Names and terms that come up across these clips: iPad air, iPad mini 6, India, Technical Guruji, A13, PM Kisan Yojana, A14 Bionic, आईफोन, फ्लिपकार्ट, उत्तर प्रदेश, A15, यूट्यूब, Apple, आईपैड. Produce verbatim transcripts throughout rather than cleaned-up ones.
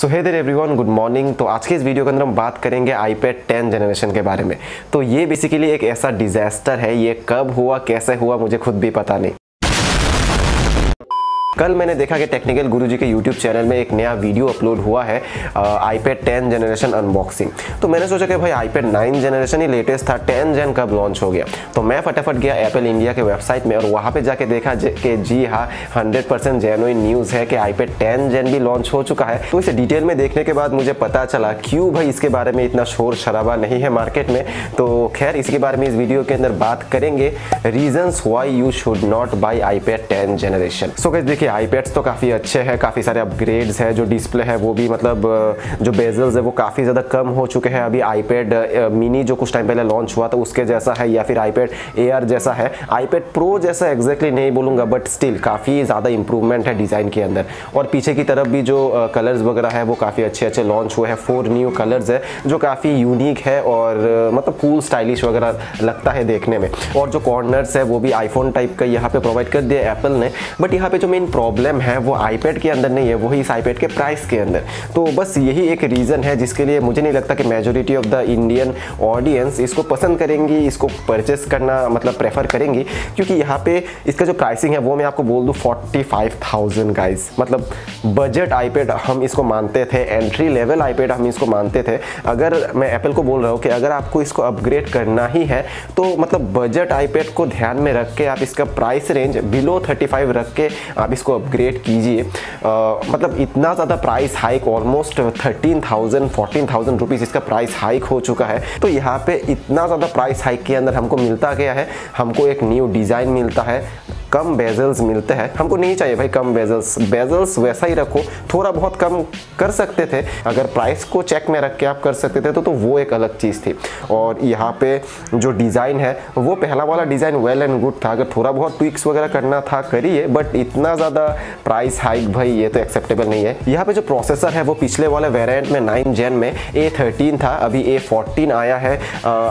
So hey there everyone, good morning. तो आज के इस वीडियो के अंदर हम बात करेंगे आईपैड टेन जनरेशन के बारे में। तो ये बेसिकली एक ऐसा डिजास्टर है, ये कब हुआ कैसे हुआ मुझे खुद भी पता नहीं। कल मैंने देखा कि टेक्निकल गुरुजी के यूट्यूब चैनल में एक नया वीडियो अपलोड हुआ है आईपैड टेन जनरेशन अनबॉक्सिंग। तो मैंने सोचा कि भाई आईपैड नाइन जनरेशन ही लेटेस्ट था, टेन जन कब लॉन्च हो गया। तो मैं फटाफट गया एप्पल इंडिया के वेबसाइट में और वहाँ पे जाके देखा कि जी हाँ, हंड्रेड परसेंट जेन्युइन न्यूज़ है कि आईपैड टेन जन भी लॉन्च हो चुका है। तो इसे डिटेल में देखने के बाद मुझे पता चला क्यों भाई इसके बारे में इतना शोर शराबा नहीं है मार्केट में। तो खैर, इसके बारे में इस वीडियो के अंदर बात करेंगे, reasons why you should not buy आईपैड ten generation. So guys देखिए, आईपैड्स तो काफ़ी अच्छे हैं, काफ़ी सारे अपग्रेड्स हैं, जो डिस्प्ले है वो भी, मतलब जो बेजल्स है वो काफ़ी ज़्यादा कम हो चुके हैं। अभी आईपैड मिनी जो कुछ टाइम पहले लॉन्च हुआ था उसके जैसा है, या फिर आईपैड एयर जैसा है, आईपैड प्रो जैसा एग्जैक्टली नहीं बोलूँगा, बट स्टिल काफ़ी ज़्यादा इंप्रूवमेंट है डिज़ाइन के अंदर। और पीछे की तरफ भी जो कलर्स वगैरह है वो काफ़ी अच्छे अच्छे लॉन्च हुए हैं। फोर न्यू कलर्स है जो काफ़ी यूनिक है और मतलब कूल स्टाइलिश वगैरह लगता है देखने में। और जो कॉर्नर्स है वो भी आईफोन टाइप का यहाँ पर प्रोवाइड कर दिया एप्पल ने। बट यहाँ पर जो मेन प्रॉब्लम है वो आईपैड के अंदर नहीं है, वही इस आईपैड के प्राइस के अंदर। तो बस यही एक रीज़न है जिसके लिए मुझे नहीं लगता कि majority of the Indian audience इसको पसंद करेंगी, इसको परचेस करना मतलब प्रेफर करेंगी, क्योंकि यहाँ पे इसका जो प्राइसिंग है वो मैं आपको बोल दूँ फोर्टी फाइव थाउजेंड। गाइज मतलब बजट आईपैड हम इसको मानते थे, एंट्री लेवल आईपैड हम इसको मानते थे। अगर मैं एप्पल को बोल रहा हूँ कि अगर आपको इसको अपग्रेड करना ही है तो मतलब बजट आईपैड को ध्यान में रख के आप इसका price range below thirty five रख के आप इसको अपग्रेड कीजिए। मतलब इतना ज़्यादा price hike, almost thirteen thousand, fourteen thousand rupees इसका प्राइस हाइक हो चुका है। तो यहाँ पे इतना ज़्यादा प्राइस हाइक के अंदर हमको मिलता गया है, हमको एक न्यू डिज़ाइन मिलता है, कम बेजल्स मिलते हैं। हमको नहीं चाहिए भाई कम बेजल्स, बेजल्स वैसा ही रखो, थोड़ा बहुत कम कर सकते थे अगर प्राइस को चेक में रख के आप कर सकते थे तो तो वो एक अलग चीज़ थी। और यहाँ पे जो डिज़ाइन है वो पहला वाला डिज़ाइन वेल एंड गुड था, अगर थोड़ा बहुत ट्विक्स वगैरह करना था करिए, बट इतना ज़्यादा प्राइस हाइक भाई ये तो एक्सेप्टेबल नहीं है। यहाँ पर जो प्रोसेसर है वो पिछले वाले वेरियंट में नाइन जेन में ए थर्टीन था, अभी ए फोर्टीन आया है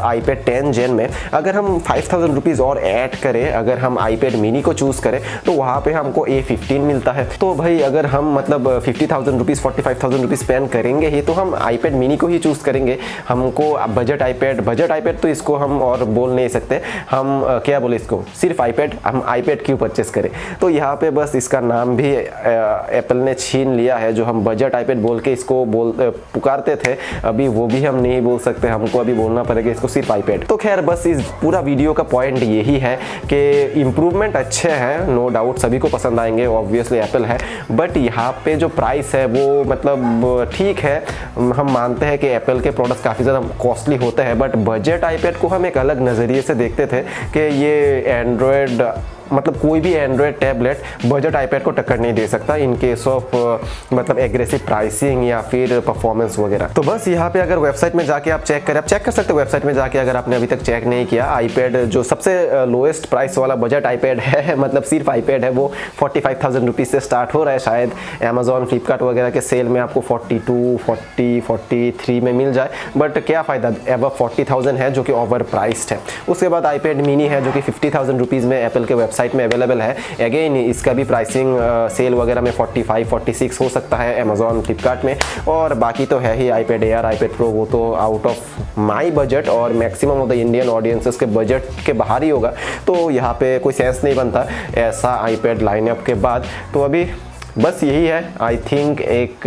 आई पैड टेन जेन में। अगर हम फाइव थाउजेंड रुपीज़ और ऐड करें, अगर हम आई पैड मिनी को चूज करें तो वहाँ पे हमको ए फिफ्टीन मिलता है। तो भाई अगर हम मतलब fifty thousand rupees, forty five thousand rupees spend करेंगे ही तो हम आईपैड मिनी को ही चूज़ करेंगे। हमको बजट आईपैड, बजट आईपैड तो इसको हम और बोल नहीं सकते, हम क्या बोले इसको, सिर्फ आईपैड। हम आईपैड क्यों परचेस करें? तो यहाँ पे बस इसका नाम भी एप्पल ने छीन लिया है, जो हम बजट आईपैड बोल के इसको बोल पुकारते थे, अभी वो भी हम नहीं बोल सकते, हमको अभी बोलना पड़ेगा इसको सिर्फ आईपैड। तो खैर बस इस पूरा वीडियो का पॉइंट यही है कि इम्प्रूवमेंट अच्छे हैं, नो डाउट सभी को पसंद आएंगे, ऑब्वियसली एप्पल है, बट यहाँ पे जो प्राइस है वो मतलब ठीक है। हम मानते हैं कि एप्पल के प्रोडक्ट्स काफ़ी ज़्यादा कॉस्टली होते हैं, बट बजट आईपैड को हम एक अलग नज़रिए से देखते थे कि ये एंड्रॉयड मतलब कोई भी एंड्रॉयड टैबलेट बजट आईपैड को टक्कर नहीं दे सकता इन केस ऑफ मतलब एग्रेसिव प्राइसिंग या फिर परफॉर्मेंस वगैरह। तो बस यहाँ पे अगर वेबसाइट में जाके आप चेक करें, आप चेक कर सकते हो वेबसाइट में जाके, अगर आपने अभी तक चेक नहीं किया। आईपैड जो सबसे लोएस्ट प्राइस वाला बजट आईपैड है, मतलब सिर्फ आईपैड है, वो फोर्टी फाइव थाउजेंड रुपीज़ से स्टार्ट हो रहा है। शायद अमेजोन फ्लिपकार्ट वगैरह के सेल में आपको forty two forty forty three में मिल जाए, बट क्या फ़ायदा, एबव फोर्टी थाउजेंड है जो कि ओवर प्राइस्ड है। उसके बाद आईपैड मिनी है जो कि फिफ्टी थाउजेंड रुपीज़ में एप्पल के साइट में अवेलेबल है। अगेन इसका भी प्राइसिंग सेल वगैरह में फोर्टी फाइव, फोर्टी सिक्स हो सकता है अमेजोन फ्लिपकार्ट में। और बाकी तो है ही आईपैड एयर, आईपैड प्रो, वो तो आउट ऑफ माय बजट और maximum of the Indian audiences के बजट के बाहर ही होगा, तो यहाँ पे कोई सेंस नहीं बनता ऐसा आईपैड लाइनअप के बाद। तो अभी बस यही है, आई थिंक एक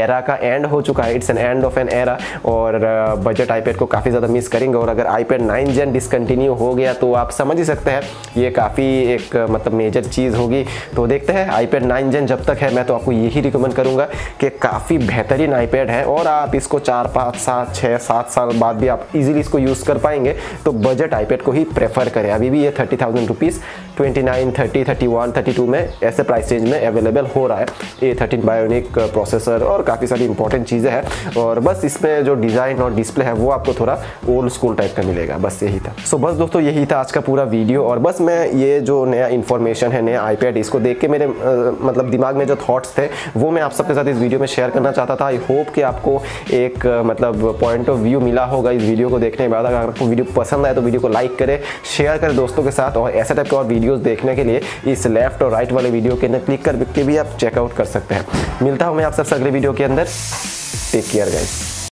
एरा का एंड हो चुका है, it's an end of an era. और बजट आईपैड को काफ़ी ज़्यादा मिस करेंगे, और अगर आईपैड नाइन जेन डिसकंटिन्यू हो गया तो आप समझ ही सकते हैं ये काफ़ी एक मतलब मेजर चीज़ होगी। तो देखते हैं आईपैड नाइन जेन जब तक है, मैं तो आपको यही रिकमेंड करूँगा कि काफ़ी बेहतरीन आईपैड है और आप इसको चार पाँच सात छः सात साल बाद भी आप इजीली इसको यूज़ कर पाएंगे। तो बजट आईपैड को ही प्रेफर करें। अभी भी ये thirty thousand rupees twenty nine thirty thirty one thirty two में ऐसे प्राइस रेंज में अवेलेबल हो रहा है। ए थर्टीन बायोनिक प्रोसेसर और काफ़ी सारी इंपॉर्टेंट चीज़ें हैं, और बस इसमें जो डिज़ाइन और डिस्प्ले है वो आपको थोड़ा ओल्ड स्कूल टाइप का मिलेगा, बस यही था। सो so, बस दोस्तों यही था आज का पूरा वीडियो। और बस मैं ये जो नया इन्फॉर्मेशन है, नया आईपैड, इसको देख के मेरे आ, मतलब दिमाग में जो थॉट्स थे वो मैं आप सबके साथ इस वीडियो में शेयर करना चाहता था। आई होप कि आपको एक मतलब पॉइंट ऑफ व्यू मिला होगा इस वीडियो को देखने के बाद। अगर आपको वीडियो पसंद आए तो वीडियो को लाइक करें, शेयर करें दोस्तों के साथ, और ऐसे टाइप के और वीडियोज़ देखने के लिए इस लेफ्ट और राइट वाले वीडियो के अंदर क्लिक करके भी आप चेकआउट कर सकते हैं। मिलता हूँ मैं आप सबसे अगले वीडियो के अंदर। Take care guys.